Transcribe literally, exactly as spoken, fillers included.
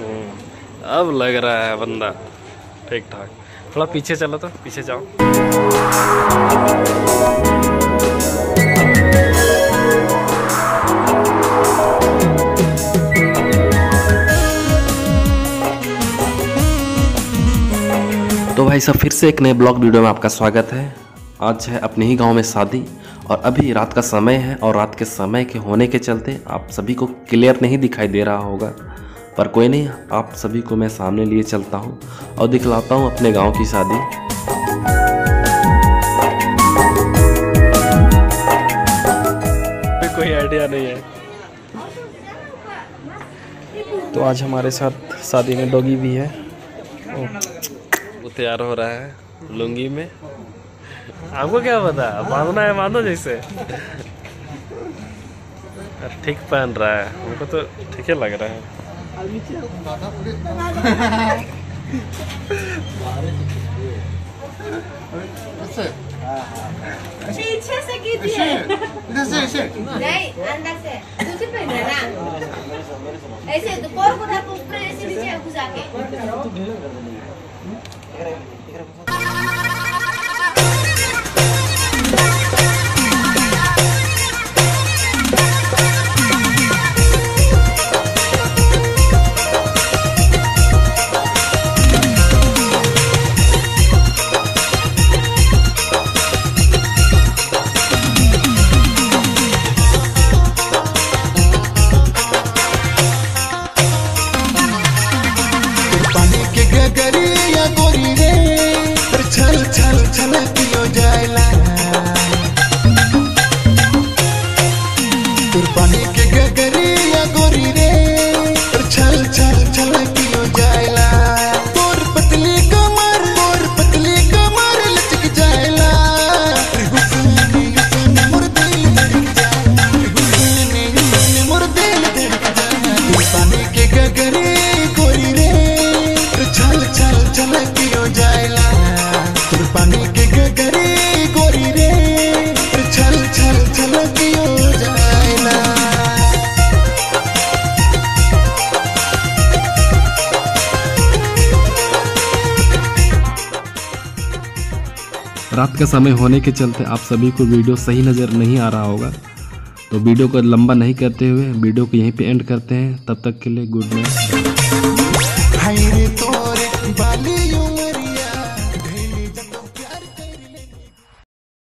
अब लग रहा है बंदा ठीक ठाक। थोड़ा पीछे चलो तो पीछे जाओ। तो भाई सब फिर से एक नए ब्लॉग वीडियो में आपका स्वागत है। आज है अपने ही गांव में शादी और अभी रात का समय है और रात के समय के होने के चलते आप सभी को क्लियर नहीं दिखाई दे रहा होगा, पर कोई नहीं, आप सभी को मैं सामने लिए चलता हूँ और दिखलाता हूँ अपने गांव की शादी। कोई आइडिया नहीं है। तो आज हमारे साथ शादी में डॉगी भी है, वो तैयार हो रहा है लुंगी में। आपको क्या पता, बांधना है बांधो जैसे। ठीक पहन रहा है, हमको तो ठीक लग रहा है। पीछे से कीजिए, इधर से ऐसे नहीं, अंदर से दूसरे पहने ना ऐसे दोपहर को ना ऊपर ऐसे नीचे घुसा के। रात का समय होने के चलते आप सभी को वीडियो सही नज़र नहीं आ रहा होगा, तो वीडियो को लंबा नहीं करते हुए वीडियो को यहीं पे एंड करते हैं। तब तक के लिए गुड नाइट।